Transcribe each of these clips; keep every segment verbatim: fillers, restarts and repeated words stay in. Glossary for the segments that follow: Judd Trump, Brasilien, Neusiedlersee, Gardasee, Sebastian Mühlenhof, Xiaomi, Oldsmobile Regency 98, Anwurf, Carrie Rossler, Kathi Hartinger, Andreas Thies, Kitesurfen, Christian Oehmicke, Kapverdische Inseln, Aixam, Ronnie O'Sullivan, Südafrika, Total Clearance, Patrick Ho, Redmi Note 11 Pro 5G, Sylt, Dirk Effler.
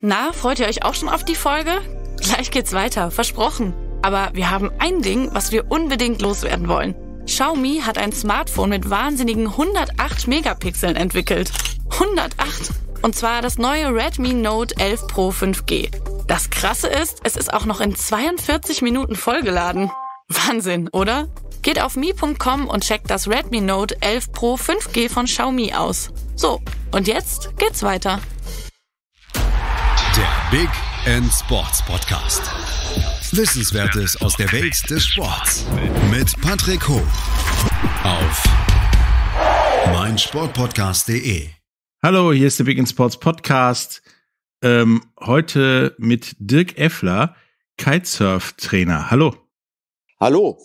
Na, freut ihr euch auch schon auf die Folge? Gleich geht's weiter, versprochen. Aber wir haben ein Ding, was wir unbedingt loswerden wollen. Xiaomi hat ein Smartphone mit wahnsinnigen hundertacht Megapixeln entwickelt. hundertacht! Und zwar das neue Redmi Note elf Pro fünf G. Das Krasse ist, es ist auch noch in zweiundvierzig Minuten vollgeladen. Wahnsinn, oder? Geht auf mi punkt com und checkt das Redmi Note elf Pro fünf G von Xiaomi aus. So, und jetzt geht's weiter. Der Big End Sports Podcast. Wissenswertes aus der Welt des Sports. Mit Patrick Ho. Auf meinsportpodcast punkt de. Hallo, hier ist der Big End Sports Podcast. Ähm, heute mit Dirk Effler, Kitesurf-Trainer. Hallo. Hallo.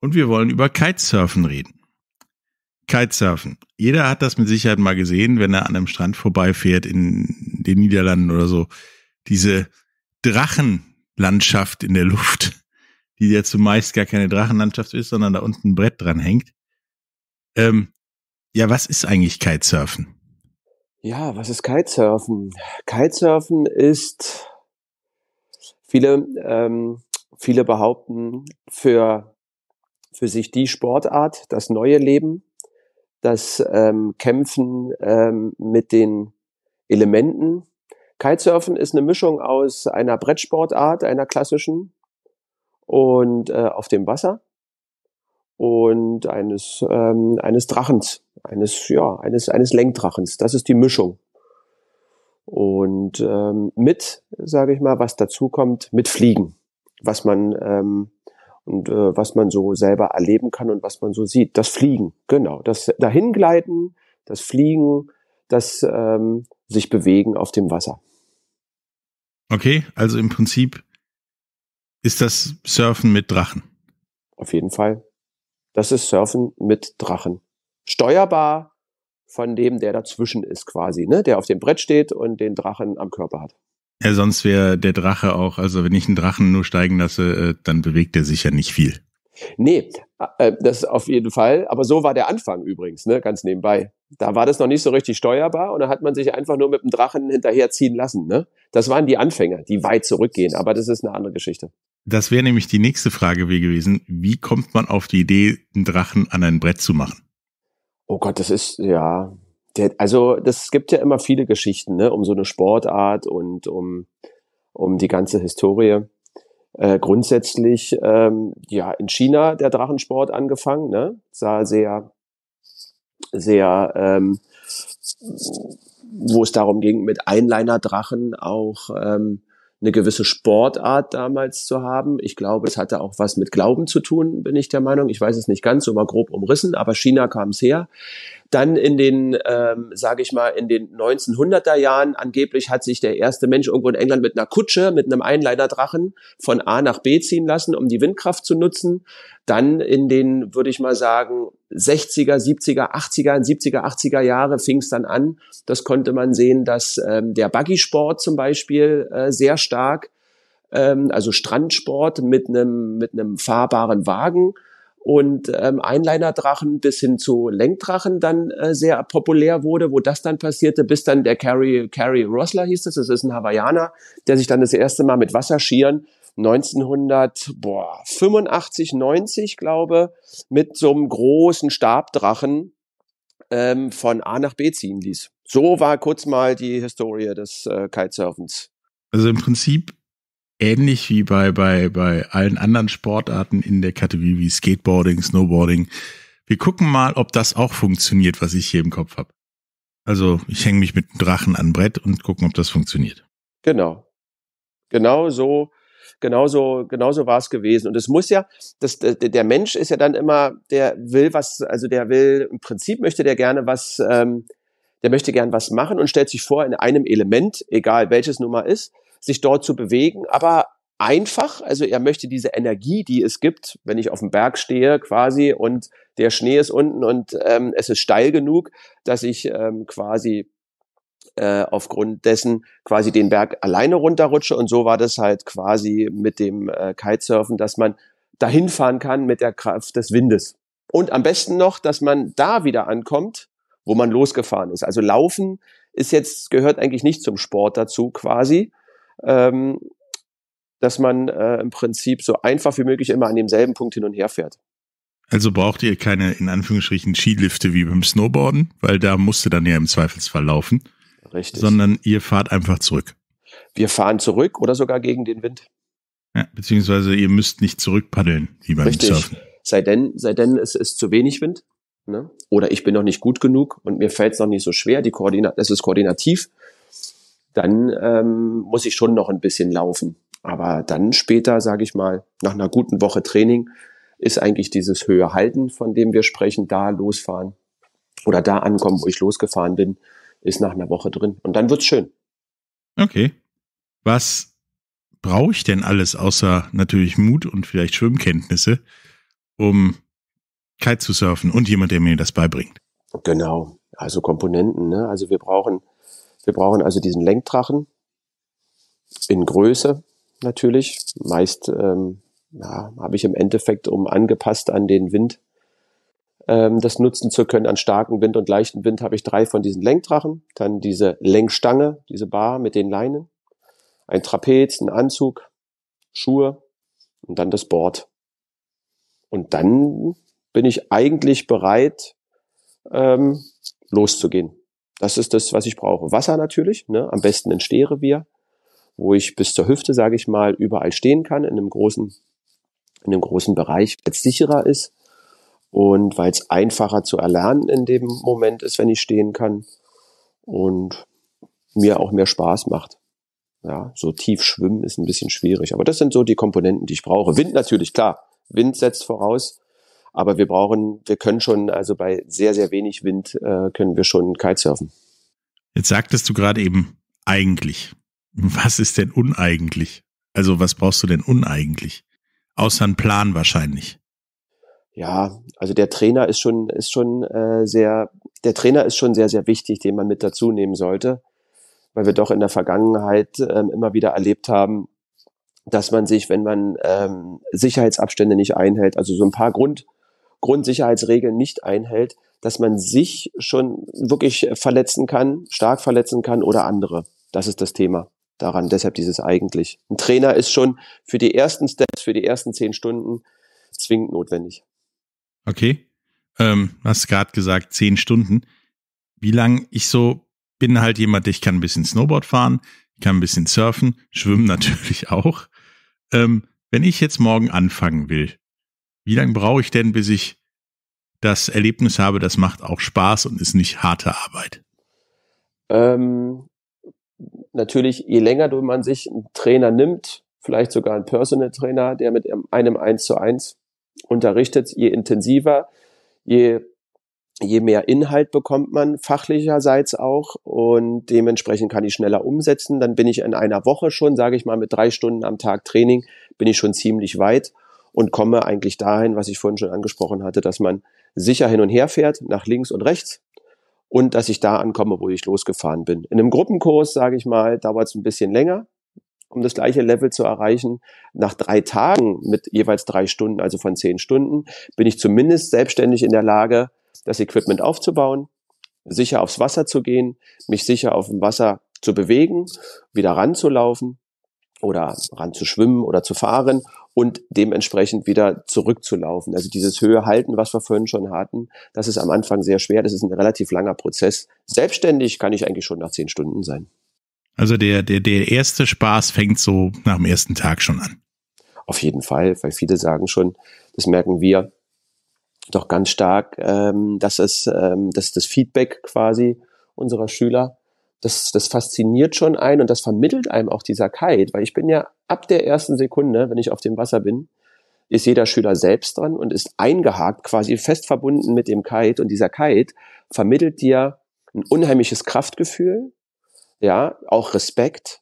Und wir wollen über Kitesurfen reden. Kitesurfen. Jeder hat das mit Sicherheit mal gesehen, wenn er an einem Strand vorbeifährt in den Niederlanden oder so. Diese Drachenlandschaft in der Luft, die ja zumeist gar keine Drachenlandschaft ist, sondern da unten ein Brett dran hängt. Ähm, ja, was ist eigentlich Kitesurfen? Ja, was ist Kitesurfen? Kitesurfen ist, viele, ähm, viele behaupten, für, für sich die Sportart, das neue Leben, das ähm, Kämpfen ähm, mit den Elementen. Kitesurfen ist eine Mischung aus einer Brettsportart, einer klassischen und äh, auf dem Wasser und eines ähm, eines Drachens, eines ja eines eines Lenkdrachens. Das ist die Mischung. Und ähm, mit, sage ich mal, was dazu kommt, mit Fliegen, was man ähm, und äh, was man so selber erleben kann und was man so sieht. Das Fliegen, genau. Das Dahingleiten, das Fliegen, das ähm, sich bewegen auf dem Wasser. Okay, also im Prinzip ist das Surfen mit Drachen. Auf jeden Fall. Das ist Surfen mit Drachen. Steuerbar von dem, der dazwischen ist quasi, ne? Der auf dem Brett steht und den Drachen am Körper hat. Ja, sonst wäre der Drache auch, also wenn ich einen Drachen nur steigen lasse, dann bewegt er sich ja nicht viel. Nee, das auf jeden Fall. Aber so war der Anfang übrigens, ne? Ganz nebenbei. Da war das noch nicht so richtig steuerbar und da hat man sich einfach nur mit dem Drachen hinterherziehen lassen, ne? Das waren die Anfänger, die weit zurückgehen, aber das ist eine andere Geschichte. Das wäre nämlich die nächste Frage gewesen. Wie kommt man auf die Idee, einen Drachen an ein Brett zu machen? Oh Gott, das ist, ja, der, also das gibt ja immer viele Geschichten, ne? Um so eine Sportart und um, um die ganze Historie. Äh, grundsätzlich, ähm, ja, in China der Drachensport angefangen, ne? Sah sehr, sehr, ähm, wo es darum ging, mit Einliner-Drachen auch ähm, eine gewisse Sportart damals zu haben. Ich glaube, es hatte auch was mit Glauben zu tun, bin ich der Meinung. Ich weiß es nicht ganz, so mal grob umrissen, aber China kam es her. Dann in den, ähm, sage ich mal, in den neunzehnhunderter Jahren angeblich hat sich der erste Mensch irgendwo in England mit einer Kutsche, mit einem Einliner-Drachen von A nach B ziehen lassen, um die Windkraft zu nutzen. Dann in den, würde ich mal sagen, sechziger, siebziger, achtziger, siebziger, achtziger Jahre fing es dann an. Das konnte man sehen, dass ähm, der Buggy-Sport zum Beispiel äh, sehr stark, ähm, also Strandsport mit einem mit einem fahrbaren Wagen und ähm, Einliner-Drachen bis hin zu Lenkdrachen dann äh, sehr populär wurde, wo das dann passierte, bis dann der Carrie, Carrie Rossler hieß es, das, das ist ein Hawaiianer, der sich dann das erste Mal mit Wasserschieren neunzehnhundertfünfundachtzig, neunzig, glaube, mit so einem großen Stabdrachen ähm, von A nach B ziehen ließ. So war kurz mal die Historie des äh, Kitesurfens. Also im Prinzip ähnlich wie bei, bei, bei allen anderen Sportarten in der Kategorie wie Skateboarding, Snowboarding. Wir gucken mal, ob das auch funktioniert, was ich hier im Kopf habe. Also ich hänge mich mit dem Drachen an Brett und gucken, ob das funktioniert. Genau. Genau so. Genauso, genauso war es gewesen. Und es muss ja, das, der Mensch ist ja dann immer, der will was, also der will, im Prinzip möchte der gerne was, ähm, der möchte gern was machen und stellt sich vor, in einem Element, egal welches Nummer ist, sich dort zu bewegen, aber einfach, also er möchte diese Energie, die es gibt, wenn ich auf dem Berg stehe quasi und der Schnee ist unten und ähm, es ist steil genug, dass ich ähm, quasi Äh, aufgrund dessen quasi den Berg alleine runterrutsche und so war das halt quasi mit dem äh, Kitesurfen, dass man dahin fahren kann mit der Kraft des Windes. Und am besten noch, dass man da wieder ankommt, wo man losgefahren ist. Also Laufen ist jetzt, gehört eigentlich nicht zum Sport dazu quasi, ähm, dass man äh, im Prinzip so einfach wie möglich immer an demselben Punkt hin und her fährt. Also braucht ihr keine, in Anführungsstrichen, Skilifte wie beim Snowboarden, weil da musst du dann ja im Zweifelsfall laufen. Richtig. Sondern ihr fahrt einfach zurück. Wir fahren zurück oder sogar gegen den Wind. Ja, beziehungsweise ihr müsst nicht zurückpaddeln, wie beim Richtig. Surfen. Sei denn, sei denn es ist zu wenig Wind, ne? Oder ich bin noch nicht gut genug und mir fällt es noch nicht so schwer, die Koordina- es ist koordinativ, dann ähm, muss ich schon noch ein bisschen laufen. Aber dann später, sage ich mal, nach einer guten Woche Training, ist eigentlich dieses Höhe halten, von dem wir sprechen, da losfahren oder da ankommen, wo ich losgefahren bin, ist nach einer Woche drin. Und dann wird's schön. Okay. Was brauche ich denn alles außer natürlich Mut und vielleicht Schwimmkenntnisse, um Kite zu surfen und jemand, der mir das beibringt? Genau. Also Komponenten, ne? Also wir brauchen, wir brauchen also diesen Lenkdrachen in Größe natürlich. Meist, ähm, ja, habe ich im Endeffekt, um angepasst an den Wind ähm, das nutzen zu können, an starken Wind und leichten Wind, habe ich drei von diesen Lenkdrachen, dann diese Lenkstange, diese Bar mit den Leinen, ein Trapez, ein Anzug, Schuhe und dann das Board. Und dann bin ich eigentlich bereit, ähm, loszugehen. Das ist das, was ich brauche. Wasser natürlich, ne? Am besten in Stehrevier, wo ich bis zur Hüfte, sage ich mal, überall stehen kann, in einem großen in einem großen Bereich, weil es sicherer ist und weil es einfacher zu erlernen in dem Moment ist, wenn ich stehen kann und mir auch mehr Spaß macht. Ja, so tief schwimmen ist ein bisschen schwierig, aber das sind so die Komponenten, die ich brauche. Wind natürlich, klar, Wind setzt voraus, aber wir brauchen, wir können schon, also bei sehr, sehr wenig Wind äh, können wir schon Kitesurfen. Jetzt sagtest du gerade eben, eigentlich. Was ist denn uneigentlich? Also was brauchst du denn uneigentlich? Außer einen Plan wahrscheinlich. Ja, also der Trainer ist schon, ist schon äh, sehr, der Trainer ist schon sehr, sehr wichtig, den man mit dazu nehmen sollte, weil wir doch in der Vergangenheit ähm, immer wieder erlebt haben, dass man sich, wenn man ähm, Sicherheitsabstände nicht einhält, also so ein paar Grund, Grundsicherheitsregeln nicht einhält, dass man sich schon wirklich verletzen kann, stark verletzen kann oder andere. Das ist das Thema daran, deshalb dieses eigentlich. Ein Trainer ist schon für die ersten Steps, für die ersten zehn Stunden zwingend notwendig. Okay, ähm, hast gerade gesagt, zehn Stunden. Wie lang ich so bin halt jemand, ich kann ein bisschen Snowboard fahren, ich kann ein bisschen surfen, schwimmen natürlich auch. Ähm, wenn ich jetzt morgen anfangen will, wie lange brauche ich denn, bis ich das Erlebnis habe, das macht auch Spaß und ist nicht harte Arbeit? Ähm... Natürlich, je länger man sich einen Trainer nimmt, vielleicht sogar einen Personal Trainer, der mit einem eins zu eins unterrichtet, je intensiver, je, je mehr Inhalt bekommt man, fachlicherseits auch, und dementsprechend kann ich schneller umsetzen. Dann bin ich in einer Woche schon, sage ich mal, mit drei Stunden am Tag Training, bin ich schon ziemlich weit und komme eigentlich dahin, was ich vorhin schon angesprochen hatte, dass man sicher hin und her fährt, nach links und rechts. Und dass ich da ankomme, wo ich losgefahren bin. In einem Gruppenkurs, sage ich mal, dauert es ein bisschen länger, um das gleiche Level zu erreichen. Nach drei Tagen mit jeweils drei Stunden, also von zehn Stunden, bin ich zumindest selbstständig in der Lage, das Equipment aufzubauen, sicher aufs Wasser zu gehen, mich sicher auf dem Wasser zu bewegen, wieder ranzulaufen oder ranzuschwimmen oder zu fahren und dementsprechend wieder zurückzulaufen. Also dieses Höhe halten, was wir vorhin schon hatten, das ist am Anfang sehr schwer. Das ist ein relativ langer Prozess. Selbstständig kann ich eigentlich schon nach zehn Stunden sein. Also der, der, der erste Spaß fängt so nach dem ersten Tag schon an. Auf jeden Fall, weil viele sagen schon, das merken wir doch ganz stark, ähm, dass es, ähm, dass das Feedback quasi unserer Schüler, Das, das fasziniert schon einen und das vermittelt einem auch dieser Kite, weil ich bin ja ab der ersten Sekunde, wenn ich auf dem Wasser bin, ist jeder Schüler selbst dran und ist eingehakt, quasi fest verbunden mit dem Kite, und dieser Kite vermittelt dir ein unheimliches Kraftgefühl, ja, auch Respekt,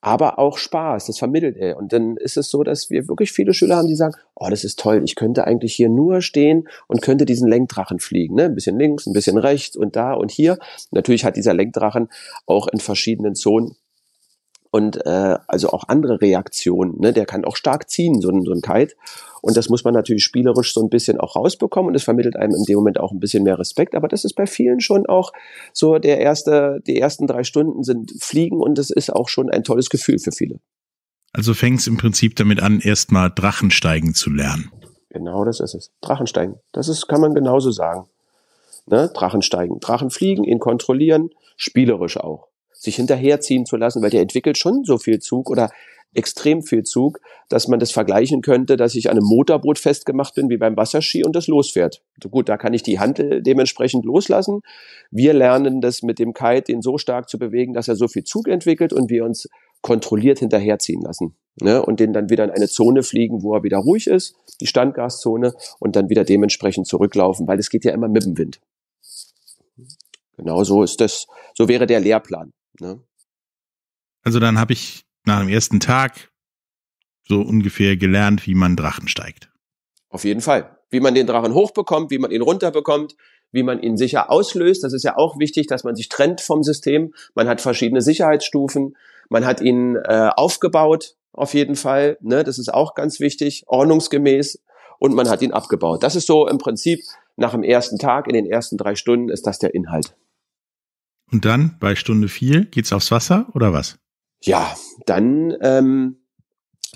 aber auch Spaß, das vermittelt er. Und dann ist es so, dass wir wirklich viele Schüler haben, die sagen, oh, das ist toll, ich könnte eigentlich hier nur stehen und könnte diesen Lenkdrachen fliegen, ne? Ein bisschen links, ein bisschen rechts und da und hier. Natürlich hat dieser Lenkdrachen auch in verschiedenen Zonen und äh, also auch andere Reaktionen, ne? Der kann auch stark ziehen, so ein, so ein Kite, und das muss man natürlich spielerisch so ein bisschen auch rausbekommen, und das vermittelt einem in dem Moment auch ein bisschen mehr Respekt, aber das ist bei vielen schon auch so der erste, die ersten drei Stunden sind Fliegen, und das ist auch schon ein tolles Gefühl für viele. Also fängst im Prinzip damit an, erstmal Drachensteigen zu lernen. Genau, das ist es. Drachensteigen. Das ist, kann man genauso sagen. Ne? Drachensteigen. Drachenfliegen, ihn kontrollieren, spielerisch auch. Sich hinterherziehen zu lassen, weil der entwickelt schon so viel Zug oder extrem viel Zug, dass man das vergleichen könnte, dass ich an einem Motorboot festgemacht bin, wie beim Wasserski, und das losfährt. Also gut, da kann ich die Hand dementsprechend loslassen. Wir lernen das mit dem Kite, ihn so stark zu bewegen, dass er so viel Zug entwickelt und wir uns kontrolliert hinterherziehen lassen, ne? Und den dann wieder in eine Zone fliegen, wo er wieder ruhig ist, die Standgaszone, und dann wieder dementsprechend zurücklaufen, weil es geht ja immer mit dem Wind. Genau so ist das, so wäre der Lehrplan, ne? Also dann habe ich nach dem ersten Tag so ungefähr gelernt, wie man Drachen steigt. Auf jeden Fall. Wie man den Drachen hochbekommt, wie man ihn runterbekommt, wie man ihn sicher auslöst. Das ist ja auch wichtig, dass man sich trennt vom System. Man hat verschiedene Sicherheitsstufen. Man hat ihn äh, aufgebaut, auf jeden Fall, ne? Das ist auch ganz wichtig, ordnungsgemäß. Und man hat ihn abgebaut. Das ist so im Prinzip nach dem ersten Tag, in den ersten drei Stunden ist das der Inhalt. Und dann bei Stunde vier geht's aufs Wasser oder was? Ja, dann ähm,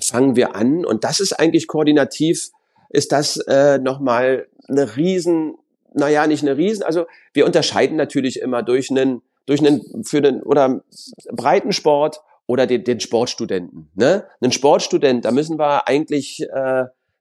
fangen wir an. Und das ist eigentlich koordinativ, ist das äh, nochmal eine riesen, naja, nicht eine riesen, also wir unterscheiden natürlich immer durch einen durch einen für den oder Breitensport oder den, den Sportstudenten, ne? Einen Sportstudent, da müssen wir eigentlich, äh,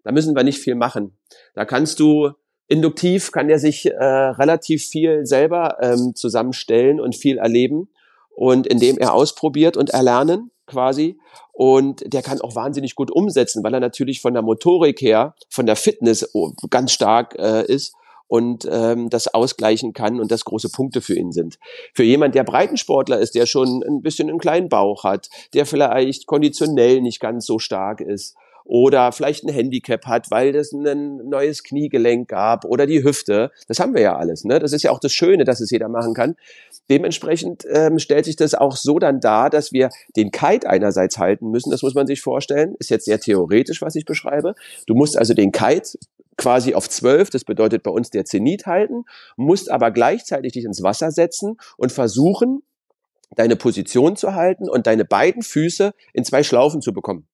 da müssen wir nicht viel machen. Da kannst du induktiv, kann der sich äh, relativ viel selber ähm, zusammenstellen und viel erleben, und indem er ausprobiert und erlernen quasi, und der kann auch wahnsinnig gut umsetzen, weil er natürlich von der Motorik her, von der Fitness ganz stark äh, ist. Und ähm, das ausgleichen kann und das große Punkte für ihn sind. Für jemand, der Breitensportler ist, der schon ein bisschen einen kleinen Bauch hat, der vielleicht konditionell nicht ganz so stark ist oder vielleicht ein Handicap hat, weil es ein neues Kniegelenk gab oder die Hüfte, das haben wir ja alles, ne? Das ist ja auch das Schöne, dass es jeder machen kann. Dementsprechend ähm, stellt sich das auch so dann dar, dass wir den Kite einerseits halten müssen, das muss man sich vorstellen, ist jetzt sehr theoretisch, was ich beschreibe. Du musst also den Kite quasi auf zwölf, das bedeutet bei uns der Zenit halten, musst aber gleichzeitig dich ins Wasser setzen und versuchen, deine Position zu halten und deine beiden Füße in zwei Schlaufen zu bekommen.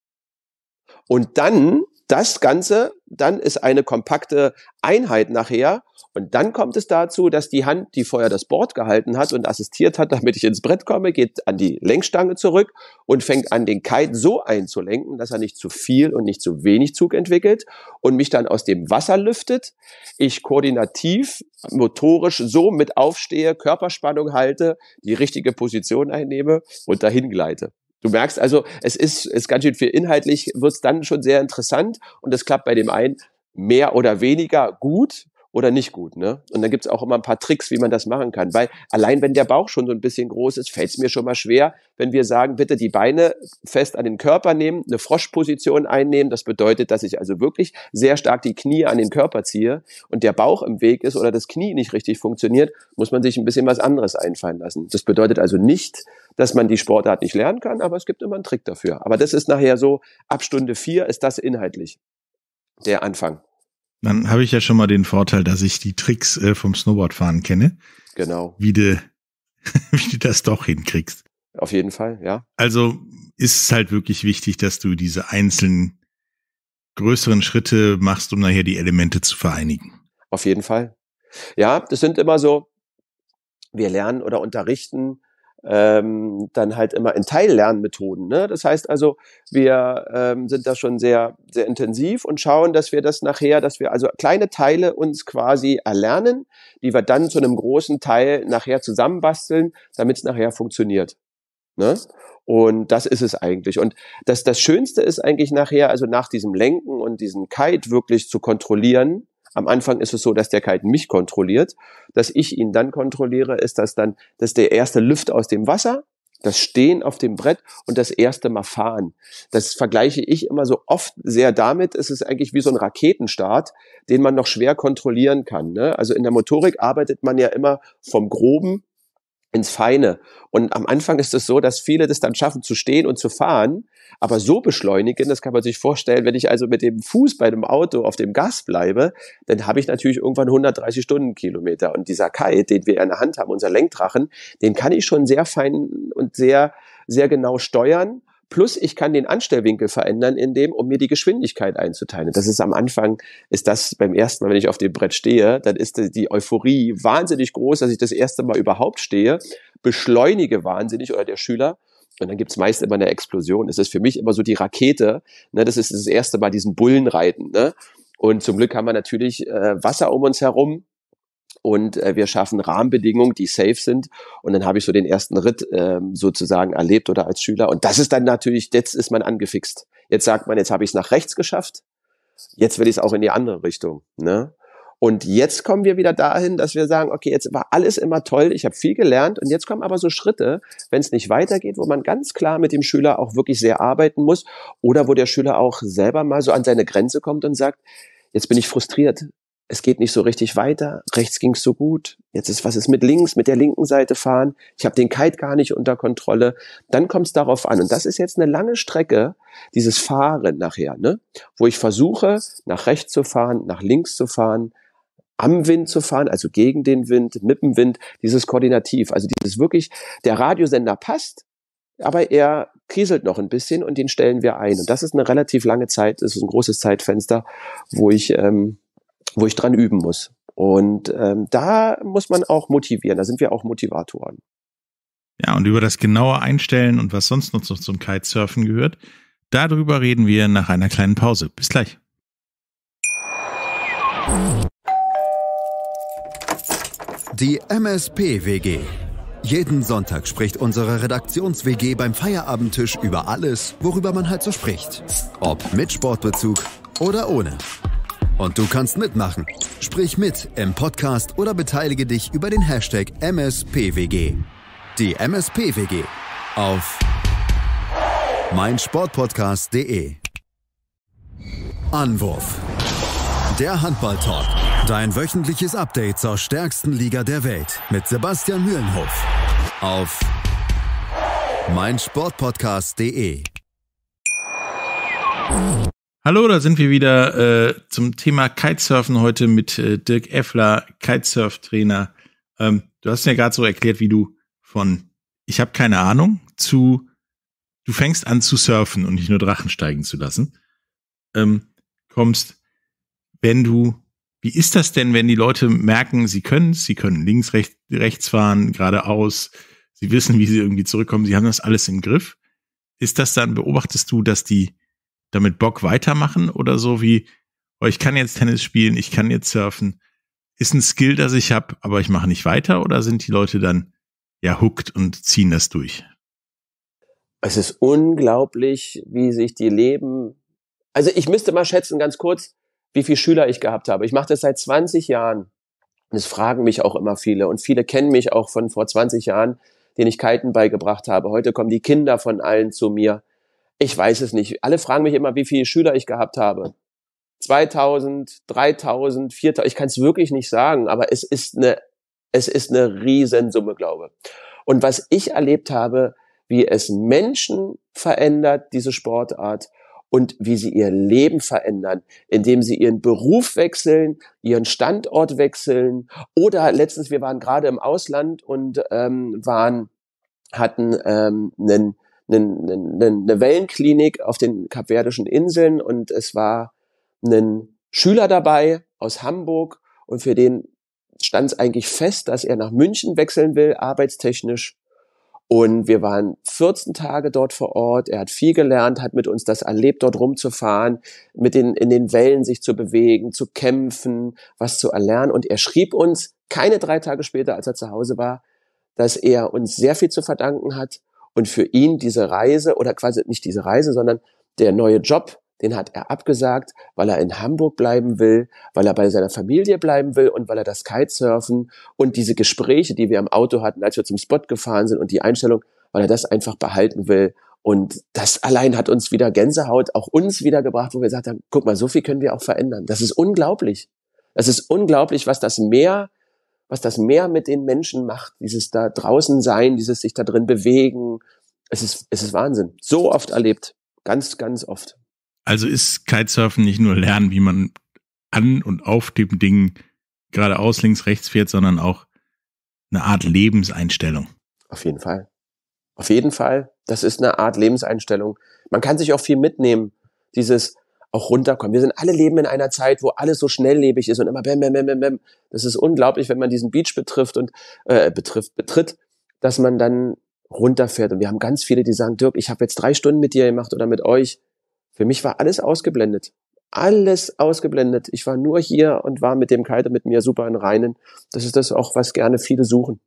Und dann das Ganze, dann ist eine kompakte Einheit nachher, und dann kommt es dazu, dass die Hand, die vorher das Board gehalten hat und assistiert hat, damit ich ins Brett komme, geht an die Lenkstange zurück und fängt an, den Kite so einzulenken, dass er nicht zu viel und nicht zu wenig Zug entwickelt und mich dann aus dem Wasser lüftet. Ich koordinativ, motorisch so mit aufstehe, Körperspannung halte, die richtige Position einnehme und dahin gleite. Du merkst also, es ist, ist ganz schön viel inhaltlich, wird es dann schon sehr interessant, und das klappt bei dem einen mehr oder weniger gut oder nicht gut, ne? Und dann gibt es auch immer ein paar Tricks, wie man das machen kann, weil allein wenn der Bauch schon so ein bisschen groß ist, fällt es mir schon mal schwer, wenn wir sagen, bitte die Beine fest an den Körper nehmen, eine Froschposition einnehmen, das bedeutet, dass ich also wirklich sehr stark die Knie an den Körper ziehe und der Bauch im Weg ist oder das Knie nicht richtig funktioniert, muss man sich ein bisschen was anderes einfallen lassen. Das bedeutet also nicht, dass man die Sportart nicht lernen kann, aber es gibt immer einen Trick dafür. Aber das ist nachher so, ab Stunde vier ist das inhaltlich der Anfang. Dann habe ich ja schon mal den Vorteil, dass ich die Tricks äh, vom Snowboardfahren kenne. Genau. Wie du wie du das doch hinkriegst. Auf jeden Fall, ja. Also ist es halt wirklich wichtig, dass du diese einzelnen größeren Schritte machst, um nachher die Elemente zu vereinigen. Auf jeden Fall. Ja, das sind immer so, wir lernen oder unterrichten Ähm, dann halt immer in Teillernmethoden, ne? Das heißt also, wir ähm, sind da schon sehr, sehr intensiv und schauen, dass wir das nachher, dass wir also kleine Teile uns quasi erlernen, die wir dann zu einem großen Teil nachher zusammenbasteln, damit es nachher funktioniert, ne? Und das ist es eigentlich. Und das, das Schönste ist eigentlich nachher, also nach diesem Lenken und diesem Kite wirklich zu kontrollieren. Am Anfang ist es so, dass der Kite mich kontrolliert. Dass ich ihn dann kontrolliere, ist das dann, dass der erste Lift aus dem Wasser, das Stehen auf dem Brett und das erste Mal fahren. Das vergleiche ich immer so oft sehr damit. Es ist eigentlich wie so ein Raketenstart, den man noch schwer kontrollieren kann, ne? Also in der Motorik arbeitet man ja immer vom Groben ins Feine. Und am Anfang ist es so, dass viele das dann schaffen zu stehen und zu fahren, aber so beschleunigen, das kann man sich vorstellen, wenn ich also mit dem Fuß bei dem Auto auf dem Gas bleibe, dann habe ich natürlich irgendwann hundertdreißig Stundenkilometer. Und dieser Kai, den wir in der Hand haben, unser Lenkdrachen, den kann ich schon sehr fein und sehr, sehr genau steuern. Plus ich kann den Anstellwinkel verändern in dem, um mir die Geschwindigkeit einzuteilen. Das ist am Anfang, ist das beim ersten Mal, wenn ich auf dem Brett stehe, dann ist die Euphorie wahnsinnig groß, dass ich das erste Mal überhaupt stehe, beschleunige wahnsinnig oder der Schüler. Und dann gibt's meist immer eine Explosion. Es ist für mich immer so die Rakete, ne? Das ist das erste Mal diesen Bullenreiten, ne? Und zum Glück haben wir natürlich äh, Wasser um uns herum. Und äh, wir schaffen Rahmenbedingungen, die safe sind. Und dann habe ich so den ersten Ritt äh, sozusagen erlebt oder als Schüler. Und das ist dann natürlich, jetzt ist man angefixt. Jetzt sagt man, jetzt habe ich es nach rechts geschafft. Jetzt will ich es auch in die andere Richtung, ne? Und jetzt kommen wir wieder dahin, dass wir sagen, okay, jetzt war alles immer toll, ich habe viel gelernt und jetzt kommen aber so Schritte, wenn es nicht weitergeht, wo man ganz klar mit dem Schüler auch wirklich sehr arbeiten muss oder wo der Schüler auch selber mal so an seine Grenze kommt und sagt, jetzt bin ich frustriert. Es geht nicht so richtig weiter, rechts ging's so gut, jetzt ist was ist mit links, mit der linken Seite fahren, ich habe den Kite gar nicht unter Kontrolle, dann kommt es darauf an. Und das ist jetzt eine lange Strecke, dieses Fahren nachher, ne? Wo ich versuche, nach rechts zu fahren, nach links zu fahren, am Wind zu fahren, also gegen den Wind, mit dem Wind, dieses Koordinativ, also dieses wirklich, der Radiosender passt, aber er kriselt noch ein bisschen und den stellen wir ein. Und das ist eine relativ lange Zeit, das ist ein großes Zeitfenster, wo ich... Ähm, wo ich dran üben muss. Und ähm, da muss man auch motivieren, da sind wir auch Motivatoren. Ja, und über das genaue Einstellen und was sonst noch zum Kitesurfen gehört, darüber reden wir nach einer kleinen Pause. Bis gleich. Die M S P W G. Jeden Sonntag spricht unsere Redaktions-W G beim Feierabendtisch über alles, worüber man halt so spricht. Ob mit Sportbezug oder ohne. Und du kannst mitmachen. Sprich mit im Podcast oder beteilige dich über den Hashtag M S P W G. Die M S P W G auf meinsportpodcast punkt de. Anwurf. Der Handball-Talk. Dein wöchentliches Update zur stärksten Liga der Welt mit Sebastian Mühlenhof auf meinsportpodcast punkt de. Hallo, da sind wir wieder äh, zum Thema Kitesurfen heute mit äh, Dirk Effler, Kitesurf-Trainer. Ähm, du hast mir gerade so erklärt, wie du von ich habe keine Ahnung zu du fängst an zu surfen und nicht nur Drachen steigen zu lassen, ähm, kommst, wenn du, wie ist das denn, wenn die Leute merken, sie können sie können links, rechts, rechts fahren, geradeaus, sie wissen, wie sie irgendwie zurückkommen, sie haben das alles im Griff. Ist das dann, beobachtest du, dass die damit Bock weitermachen oder so wie, oh, ich kann jetzt Tennis spielen, ich kann jetzt surfen, ist ein Skill, das ich habe, aber ich mache nicht weiter, oder sind die Leute dann ja hooked und ziehen das durch? Es ist unglaublich, wie sich die Leben, also ich müsste mal schätzen, ganz kurz, wie viele Schüler ich gehabt habe. Ich mache das seit zwanzig Jahren und es fragen mich auch immer viele und viele kennen mich auch von vor zwanzig Jahren, denen ich Kiten beigebracht habe. Heute kommen die Kinder von allen zu mir. Ich weiß es nicht. Alle fragen mich immer, wie viele Schüler ich gehabt habe. zweitausend, dreitausend, viertausend. Ich kann es wirklich nicht sagen, aber es ist eine, es ist eine Riesensumme, glaube ich. Und was ich erlebt habe, wie es Menschen verändert, diese Sportart, und wie sie ihr Leben verändern, indem sie ihren Beruf wechseln, ihren Standort wechseln. Oder letztens, wir waren gerade im Ausland und ähm, waren, hatten ähm, einen Eine, eine, eine Wellenklinik auf den Kapverdischen Inseln und es war ein Schüler dabei aus Hamburg und für den stand es eigentlich fest, dass er nach München wechseln will, arbeitstechnisch, und wir waren vierzehn Tage dort vor Ort, er hat viel gelernt, hat mit uns das erlebt, dort rumzufahren, mit den, in den Wellen sich zu bewegen, zu kämpfen, was zu erlernen, und er schrieb uns keine drei Tage später, als er zu Hause war, dass er uns sehr viel zu verdanken hat. Und für ihn diese Reise, oder quasi nicht diese Reise, sondern der neue Job, den hat er abgesagt, weil er in Hamburg bleiben will, weil er bei seiner Familie bleiben will und weil er das Kitesurfen und diese Gespräche, die wir im Auto hatten, als wir zum Spot gefahren sind, und die Einstellung, weil er das einfach behalten will. Und das allein hat uns wieder Gänsehaut, auch uns wieder gebracht, wo wir gesagt haben, guck mal, so viel können wir auch verändern. Das ist unglaublich. Das ist unglaublich, was das Meer was das Meer mit den Menschen macht, dieses da draußen sein, dieses sich da drin bewegen. Es ist, es ist Wahnsinn. So oft erlebt. Ganz, ganz oft. Also ist Kitesurfen nicht nur lernen, wie man an und auf dem Ding geradeaus, links, rechts fährt, sondern auch eine Art Lebenseinstellung. Auf jeden Fall. Auf jeden Fall. Das ist eine Art Lebenseinstellung. Man kann sich auch viel mitnehmen. Dieses auch runterkommen. Wir sind alle leben in einer Zeit, wo alles so schnelllebig ist und immer bäm, bäm, bäm, bäm. Das ist unglaublich, wenn man diesen Beach betrifft und äh, betrifft, betritt, dass man dann runterfährt. Und wir haben ganz viele, die sagen, Dirk, ich habe jetzt drei Stunden mit dir gemacht oder mit euch. Für mich war alles ausgeblendet. Alles ausgeblendet. Ich war nur hier und war mit dem Kite mit mir super im Reinen. Das ist das auch, was gerne viele suchen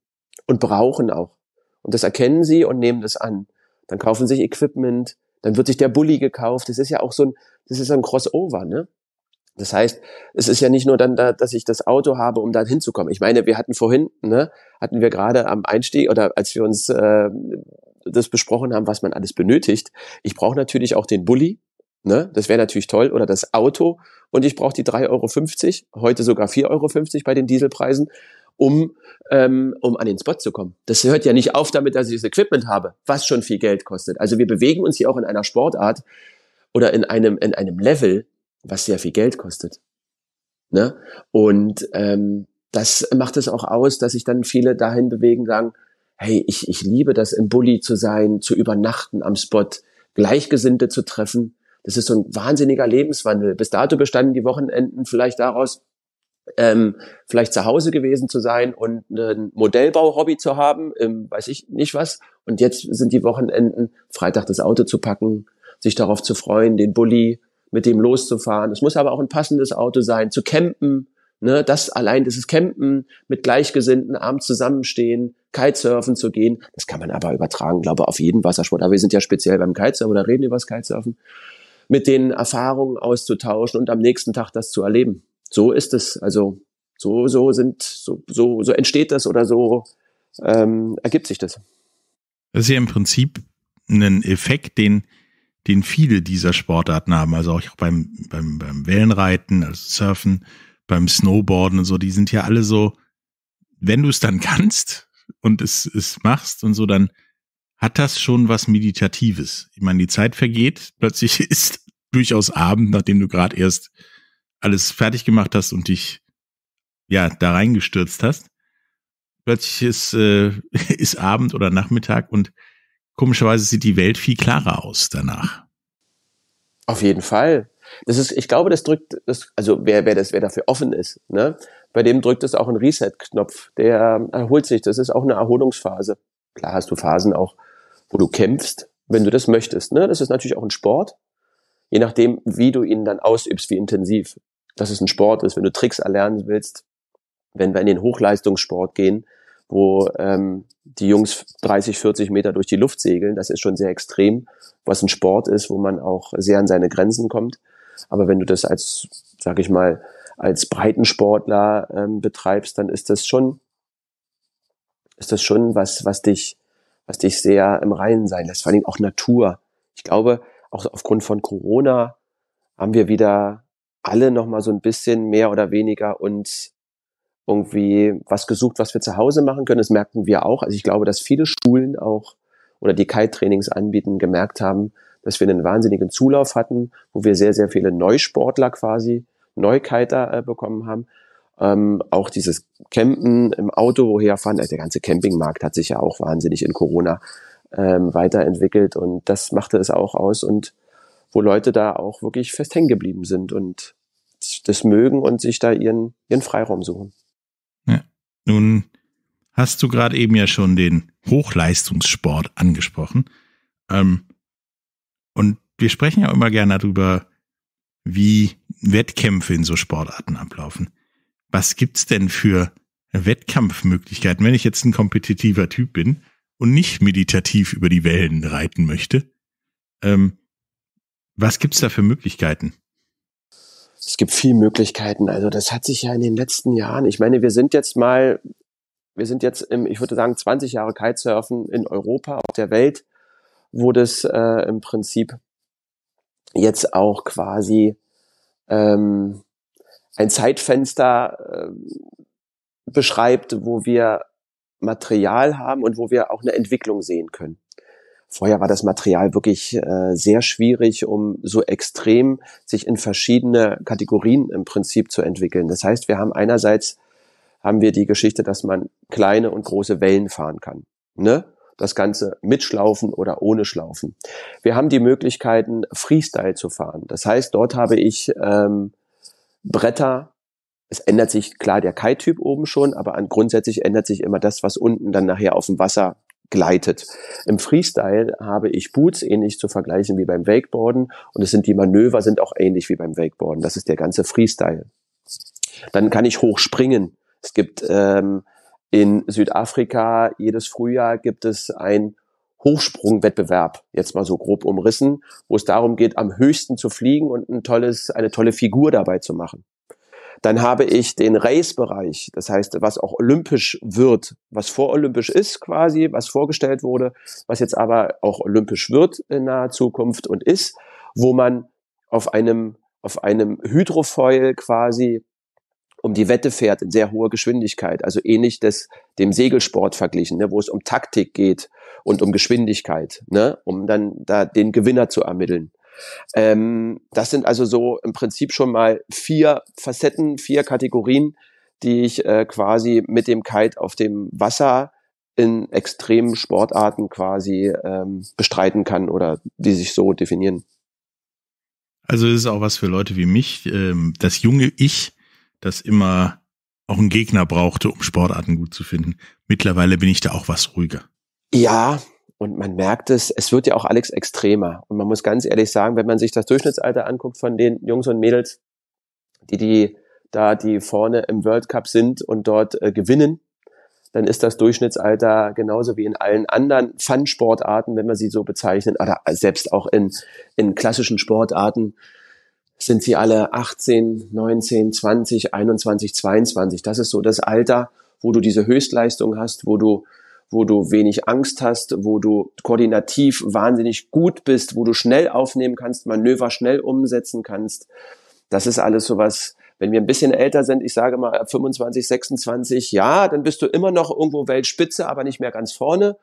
und brauchen auch. Und das erkennen sie und nehmen das an. Dann kaufen sich Equipment, dann wird sich der Bulli gekauft. Das ist ja auch so ein, das ist ein Crossover, ne? Das heißt, es ist ja nicht nur dann da, dass ich das Auto habe, um da hinzukommen. Ich meine, wir hatten vorhin, ne, hatten wir gerade am Einstieg oder als wir uns äh, das besprochen haben, was man alles benötigt. Ich brauche natürlich auch den Bulli, ne? Das wäre natürlich toll. Oder das Auto. Und ich brauche die drei Euro fünfzig, heute sogar vier Euro fünfzig bei den Dieselpreisen, um ähm, um an den Spot zu kommen. Das hört ja nicht auf damit, dass ich das Equipment habe, was schon viel Geld kostet. Also wir bewegen uns hier auch in einer Sportart oder in einem in einem Level, was sehr viel Geld kostet. Ne? Und ähm, das macht es auch aus, dass sich dann viele dahin bewegen, sagen, hey, ich ich liebe das, im Bulli zu sein, zu übernachten am Spot, Gleichgesinnte zu treffen. Das ist so ein wahnsinniger Lebenswandel. Bis dato bestanden die Wochenenden vielleicht daraus, Ähm, vielleicht zu Hause gewesen zu sein und ein Modellbau-Hobby zu haben, im, weiß ich nicht was. Und jetzt sind die Wochenenden, Freitag das Auto zu packen, sich darauf zu freuen, den Bulli mit dem loszufahren. Es muss aber auch ein passendes Auto sein, zu campen. Ne? Das allein, das ist Campen, mit Gleichgesinnten abends zusammenstehen, Kitesurfen zu gehen. Das kann man aber übertragen, glaube ich, auf jeden Wassersport. Aber wir sind ja speziell beim Kitesurfen oder reden über das Kitesurfen. Mit den Erfahrungen auszutauschen und am nächsten Tag das zu erleben. So ist es, also so so sind so so so entsteht das oder so ähm, ergibt sich das. Das ist ja im Prinzip ein Effekt, den den viele dieser Sportarten haben, also auch beim beim beim Wellenreiten, also Surfen, beim Snowboarden und so. Die sind ja alle so, wenn du es dann kannst und es es machst und so, dann hat das schon was Meditatives. Ich meine, die Zeit vergeht, plötzlich ist durchaus Abend, nachdem du gerade erst alles fertig gemacht hast und dich ja da reingestürzt hast. Plötzlich ist, äh, ist Abend oder Nachmittag und komischerweise sieht die Welt viel klarer aus danach. Auf jeden Fall. Das ist, ich glaube, das drückt, das, also wer, wer, das, wer dafür offen ist, ne, bei dem drückt es auch einen Reset-Knopf. Der erholt sich. Das ist auch eine Erholungsphase. Klar hast du Phasen auch, wo du kämpfst, wenn du das möchtest. Ne? Das ist natürlich auch ein Sport. Je nachdem, wie du ihn dann ausübst, wie intensiv. Dass es ein Sport ist, wenn du Tricks erlernen willst, wenn wir in den Hochleistungssport gehen, wo ähm, die Jungs dreißig, vierzig Meter durch die Luft segeln, das ist schon sehr extrem, was ein Sport ist, wo man auch sehr an seine Grenzen kommt. Aber wenn du das als, sag ich mal, als Breitensportler ähm, betreibst, dann ist das schon, ist das schon was, was dich, was dich sehr im Reinen sein lässt. Vor allem auch Natur. Ich glaube, auch aufgrund von Corona haben wir wieder alle nochmal so ein bisschen mehr oder weniger uns irgendwie was gesucht, was wir zu Hause machen können. Das merken wir auch. Also ich glaube, dass viele Schulen auch oder die Kite-Trainings anbieten, gemerkt haben, dass wir einen wahnsinnigen Zulauf hatten, wo wir sehr, sehr viele Neusportler quasi, Neukiter äh, bekommen haben. Ähm, auch dieses Campen im Auto, woher fahren, also der ganze Campingmarkt hat sich ja auch wahnsinnig in Corona Ähm, weiterentwickelt und das machte es auch aus und wo Leute da auch wirklich fest hängen geblieben sind und das mögen und sich da ihren ihren Freiraum suchen. Ja. Nun hast du gerade eben ja schon den Hochleistungssport angesprochen ähm, und wir sprechen ja immer gerne darüber, wie Wettkämpfe in so Sportarten ablaufen. Was gibt's denn für Wettkampfmöglichkeiten, wenn ich jetzt ein kompetitiver Typ bin und nicht meditativ über die Wellen reiten möchte? Ähm, was gibt's da für Möglichkeiten? Es gibt viele Möglichkeiten. Also das hat sich ja in den letzten Jahren, ich meine, wir sind jetzt mal, wir sind jetzt im, ich würde sagen, zwanzig Jahre Kitesurfen in Europa, auf der Welt, wo das äh, im Prinzip jetzt auch quasi ähm, ein Zeitfenster äh, beschreibt, wo wir Material haben und wo wir auch eine Entwicklung sehen können. Vorher war das Material wirklich äh, sehr schwierig, um so extrem sich in verschiedene Kategorien im Prinzip zu entwickeln. Das heißt, wir haben einerseits haben wir die Geschichte, dass man kleine und große Wellen fahren kann, ne? Das Ganze mit Schlaufen oder ohne Schlaufen. Wir haben die Möglichkeiten, Freestyle zu fahren. Das heißt, dort habe ich ähm, Bretter. Es ändert sich klar der Kai-Typ oben schon, aber an grundsätzlich ändert sich immer das, was unten dann nachher auf dem Wasser gleitet. Im Freestyle habe ich Boots, ähnlich zu vergleichen wie beim Wakeboarden, und es sind die Manöver sind auch ähnlich wie beim Wakeboarden. Das ist der ganze Freestyle. Dann kann ich hochspringen. Es gibt ähm, in Südafrika jedes Frühjahr gibt es ein Hochsprungwettbewerb, jetzt mal so grob umrissen, wo es darum geht, am höchsten zu fliegen und ein tolles, eine tolle Figur dabei zu machen. Dann habe ich den Race-Bereich, das heißt, was auch olympisch wird, was vorolympisch ist quasi, was vorgestellt wurde, was jetzt aber auch olympisch wird in naher Zukunft und ist, wo man auf einem, auf einem Hydrofoil quasi um die Wette fährt in sehr hoher Geschwindigkeit, also ähnlich des, dem Segelsport verglichen, ne, wo es um Taktik geht und um Geschwindigkeit, ne, um dann da den Gewinner zu ermitteln. Ähm, das sind also so im Prinzip schon mal vier Facetten, vier Kategorien, die ich äh, quasi mit dem Kite auf dem Wasser in extremen Sportarten quasi ähm, bestreiten kann oder die sich so definieren. Also es ist auch was für Leute wie mich, ähm, das junge Ich, das immer auch einen Gegner brauchte, um Sportarten gut zu finden. Mittlerweile bin ich da auch was ruhiger. Ja, und man merkt es, es wird ja auch alles extremer. Und man muss ganz ehrlich sagen, wenn man sich das Durchschnittsalter anguckt von den Jungs und Mädels, die, die da die vorne im World Cup sind und dort äh, gewinnen, dann ist das Durchschnittsalter genauso wie in allen anderen Fun-Sportarten, wenn man sie so bezeichnen, oder selbst auch in, in klassischen Sportarten, sind sie alle achtzehn, neunzehn, zwanzig, einundzwanzig, zweiundzwanzig. Das ist so das Alter, wo du diese Höchstleistung hast, wo du wo du wenig Angst hast, wo du koordinativ wahnsinnig gut bist, wo du schnell aufnehmen kannst, Manöver schnell umsetzen kannst. Das ist alles sowas, wenn wir ein bisschen älter sind, ich sage mal fünfundzwanzig, sechsundzwanzig, ja, dann bist du immer noch irgendwo Weltspitze, aber nicht mehr ganz vorne.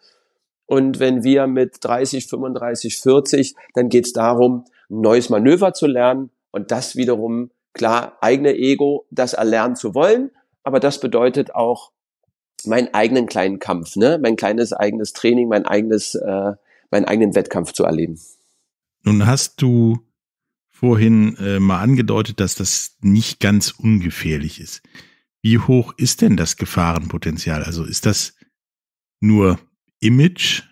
Und wenn wir mit dreißig, fünfunddreißig, vierzig, dann geht's darum, ein neues Manöver zu lernen und das wiederum, klar, eigene Ego, das erlernen zu wollen, aber das bedeutet auch, meinen eigenen kleinen Kampf, ne, mein kleines eigenes Training, mein eigenes, äh, meinen eigenen Wettkampf zu erleben. Nun hast du vorhin äh, mal angedeutet, dass das nicht ganz ungefährlich ist. Wie hoch ist denn das Gefahrenpotenzial? Also ist das nur Image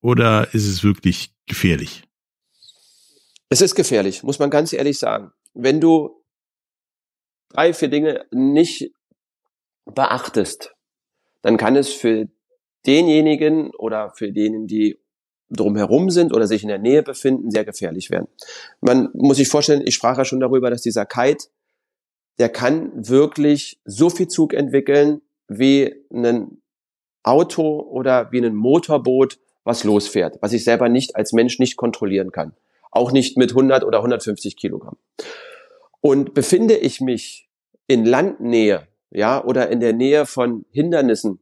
oder ist es wirklich gefährlich? Es ist gefährlich, muss man ganz ehrlich sagen. Wenn du drei, vier Dinge nicht beachtest, dann kann es für denjenigen oder für denen, die drumherum sind oder sich in der Nähe befinden, sehr gefährlich werden. Man muss sich vorstellen, ich sprach ja schon darüber, dass dieser Kite, der kann wirklich so viel Zug entwickeln, wie ein Auto oder wie ein Motorboot, was losfährt, was ich selber nicht als Mensch nicht kontrollieren kann. Auch nicht mit hundert oder hundertfünfzig Kilogramm. Und befinde ich mich in Landnähe, ja, oder in der Nähe von Hindernissen,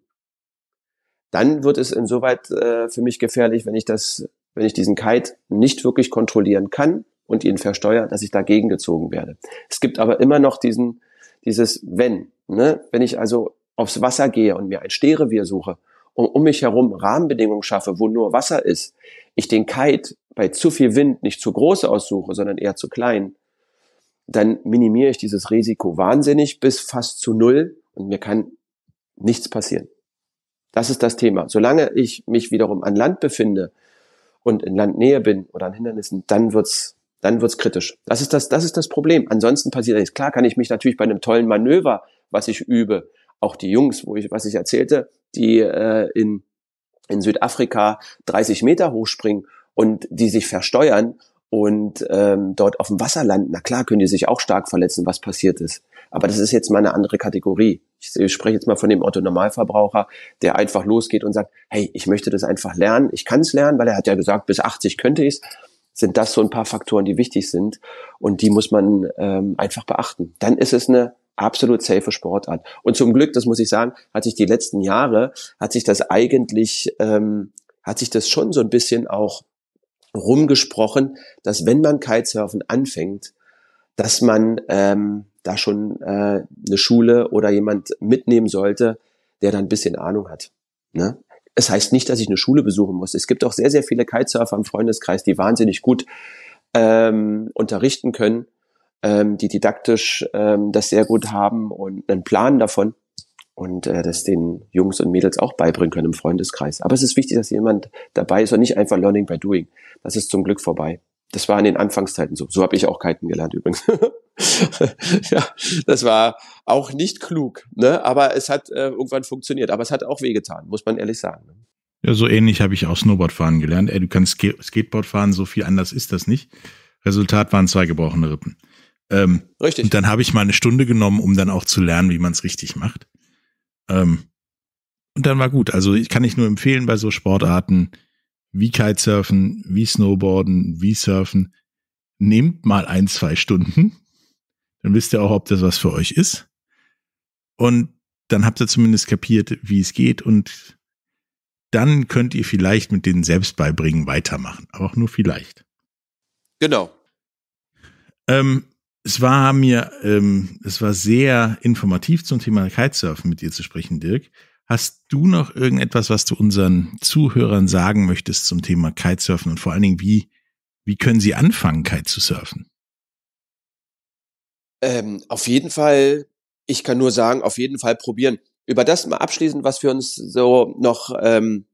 dann wird es insoweit äh, für mich gefährlich, wenn ich das, wenn ich diesen Kite nicht wirklich kontrollieren kann und ihn versteuere, dass ich dagegen gezogen werde. Es gibt aber immer noch diesen, dieses Wenn, ne? Wenn ich also aufs Wasser gehe und mir ein Stehrevier suche und um mich herum Rahmenbedingungen schaffe, wo nur Wasser ist, ich den Kite bei zu viel Wind nicht zu groß aussuche, sondern eher zu klein, dann minimiere ich dieses Risiko wahnsinnig bis fast zu null und mir kann nichts passieren. Das ist das Thema. Solange ich mich wiederum an Land befinde und in Landnähe bin oder an Hindernissen, dann wird's, dann wird's kritisch. Das ist das, das ist das Problem. Ansonsten passiert nichts. Klar kann ich mich natürlich bei einem tollen Manöver, was ich übe, auch die Jungs, wo ich, was ich erzählte, die äh, in in Südafrika dreißig Meter hochspringen und die sich versteuern. Und ähm, dort auf dem Wasser landen, na klar, können die sich auch stark verletzen, was passiert ist. Aber das ist jetzt mal eine andere Kategorie. Ich, ich spreche jetzt mal von dem Otto-Normalverbraucher, der einfach losgeht und sagt, hey, ich möchte das einfach lernen, ich kann es lernen, weil er hat ja gesagt, bis achtzig könnte ich es. Sind das so ein paar Faktoren, die wichtig sind und die muss man ähm, einfach beachten. Dann ist es eine absolut safe Sportart. Und zum Glück, das muss ich sagen, hat sich die letzten Jahre, hat sich das eigentlich, ähm, hat sich das schon so ein bisschen auch rumgesprochen, dass wenn man Kitesurfen anfängt, dass man ähm, da schon äh, eine Schule oder jemand mitnehmen sollte, der da ein bisschen Ahnung hat. Ne? Es heißt nicht, dass ich eine Schule besuchen muss. Es gibt auch sehr, sehr viele Kitesurfer im Freundeskreis, die wahnsinnig gut ähm, unterrichten können, ähm, die didaktisch ähm, das sehr gut haben und einen Plan davon und äh, das den Jungs und Mädels auch beibringen können im Freundeskreis. Aber es ist wichtig, dass jemand dabei ist und nicht einfach learning by doing. Das ist zum Glück vorbei. Das war in den Anfangszeiten so. So habe ich auch Kiten gelernt übrigens. Ja, das war auch nicht klug, ne? Aber es hat äh, irgendwann funktioniert. Aber es hat auch wehgetan, muss man ehrlich sagen. Ja, so ähnlich habe ich auch Snowboard fahren gelernt. Ey, du kannst Sk- Skateboard fahren, so viel anders ist das nicht. Resultat waren zwei gebrochene Rippen. Ähm, richtig. Und dann habe ich mal eine Stunde genommen, um dann auch zu lernen, wie man es richtig macht. Ähm, und dann war gut. Also ich kann ich nur empfehlen bei so Sportarten, wie Kitesurfen, wie Snowboarden, wie Surfen. Nehmt mal ein, zwei Stunden. Dann wisst ihr auch, ob das was für euch ist. Und dann habt ihr zumindest kapiert, wie es geht. Und dann könnt ihr vielleicht mit den Selbstbeibringen weitermachen. Aber auch nur vielleicht. Genau. Ähm, es war mir, ähm, es war sehr informativ zum Thema Kitesurfen mit dir zu sprechen, Dirk. Hast du noch irgendetwas, was du unseren Zuhörern sagen möchtest zum Thema Kitesurfen und vor allen Dingen, wie, wie können sie anfangen, Kite zu surfen? Ähm, auf jeden Fall, ich kann nur sagen, auf jeden Fall probieren. Über das mal abschließend, was wir uns so noch ähm,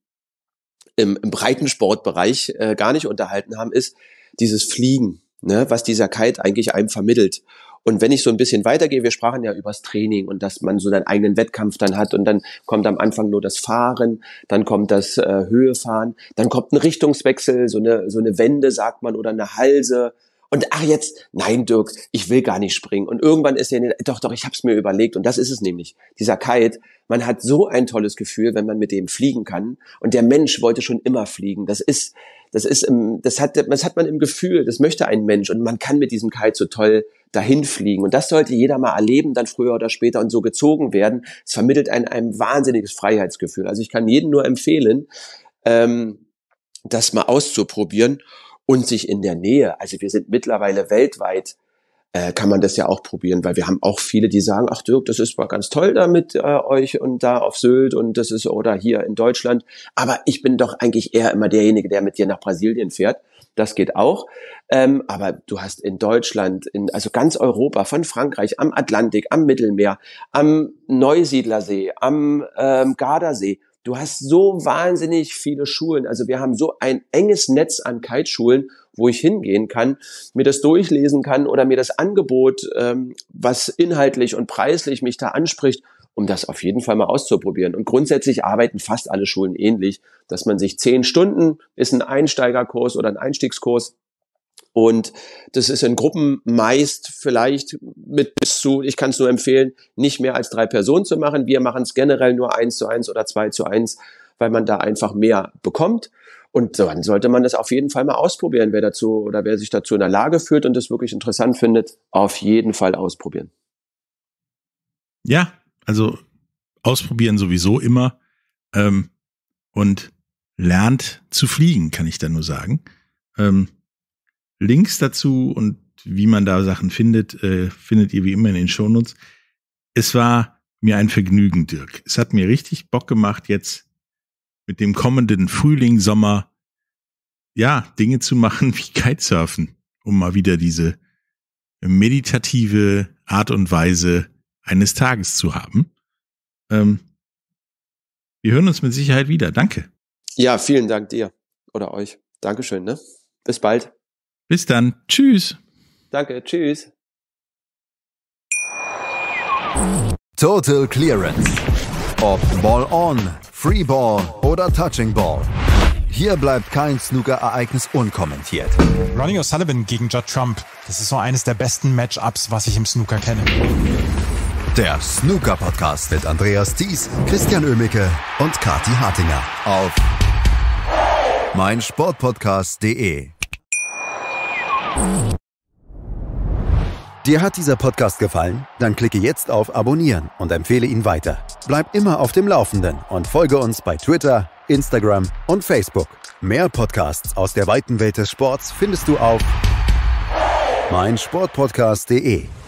im, im Breitensportbereich äh, gar nicht unterhalten haben, ist dieses Fliegen, ne, was dieser Kite eigentlich einem vermittelt. Und wenn ich so ein bisschen weitergehe, wir sprachen ja übers Training und dass man so seinen eigenen Wettkampf dann hat und dann kommt am Anfang nur das Fahren, dann kommt das äh, Höhefahren, dann kommt ein Richtungswechsel, so eine so eine Wende, sagt man, oder eine Halse. Und ach jetzt, nein Dirk, ich will gar nicht springen. Und irgendwann ist ja, doch, doch, ich hab's mir überlegt. Und das ist es nämlich, dieser Kite. Man hat so ein tolles Gefühl, wenn man mit dem fliegen kann. Und der Mensch wollte schon immer fliegen. Das ist, das ist, im, das hat, das hat man im Gefühl. Das möchte ein Mensch. Und man kann mit diesem Kite so toll dahin fliegen. Und das sollte jeder mal erleben, dann früher oder später und so gezogen werden. Es vermittelt einem ein wahnsinniges Freiheitsgefühl. Also ich kann jedem nur empfehlen, ähm, das mal auszuprobieren und sich in der Nähe. Also wir sind mittlerweile weltweit, äh, kann man das ja auch probieren, weil wir haben auch viele, die sagen, ach Dirk, das ist mal ganz toll da mit äh, euch und da auf Sylt und das ist oder hier in Deutschland. Aber ich bin doch eigentlich eher immer derjenige, der mit dir nach Brasilien fährt. Das geht auch, ähm, aber du hast in Deutschland, in also ganz Europa, von Frankreich, am Atlantik, am Mittelmeer, am Neusiedlersee, am ähm, Gardasee, du hast so wahnsinnig viele Schulen, also wir haben so ein enges Netz an Kiteschulen, wo ich hingehen kann, mir das durchlesen kann oder mir das Angebot, ähm, was inhaltlich und preislich mich da anspricht, um das auf jeden Fall mal auszuprobieren. Und grundsätzlich arbeiten fast alle Schulen ähnlich, dass man sich zehn Stunden ist ein Einsteigerkurs oder ein Einstiegskurs und das ist in Gruppen meist vielleicht mit bis zu, ich kann es nur empfehlen, nicht mehr als drei Personen zu machen. Wir machen es generell nur eins zu eins oder zwei zu eins, weil man da einfach mehr bekommt. Und dann sollte man das auf jeden Fall mal ausprobieren, wer dazu oder wer sich dazu in der Lage fühlt und das wirklich interessant findet, auf jeden Fall ausprobieren. Ja. Also ausprobieren sowieso immer ähm, und lernt zu fliegen, kann ich da nur sagen. Ähm, Links dazu und wie man da Sachen findet, äh, findet ihr wie immer in den Shownotes. Es war mir ein Vergnügen, Dirk. Es hat mir richtig Bock gemacht, jetzt mit dem kommenden Frühling, Sommer, ja, Dinge zu machen wie Kitesurfen, um mal wieder diese meditative Art und Weise eines Tages zu haben. Ähm, wir hören uns mit Sicherheit wieder. Danke. Ja, vielen Dank dir oder euch. Dankeschön, ne? Bis bald. Bis dann. Tschüss. Danke, tschüss. Total Clearance. Ob Ball-on, Freeball oder Touching Ball. Hier bleibt kein Snooker-Ereignis unkommentiert. Ronnie O'Sullivan gegen Judd Trump. Das ist so eines der besten Matchups, was ich im Snooker kenne. Der Snooker-Podcast mit Andreas Thies, Christian Oehmicke und Kathi Hartinger auf meinsportpodcast punkt de. Dir hat dieser Podcast gefallen? Dann klicke jetzt auf Abonnieren und empfehle ihn weiter. Bleib immer auf dem Laufenden und folge uns bei Twitter, Instagram und Facebook. Mehr Podcasts aus der weiten Welt des Sports findest du auf meinsportpodcast punkt de.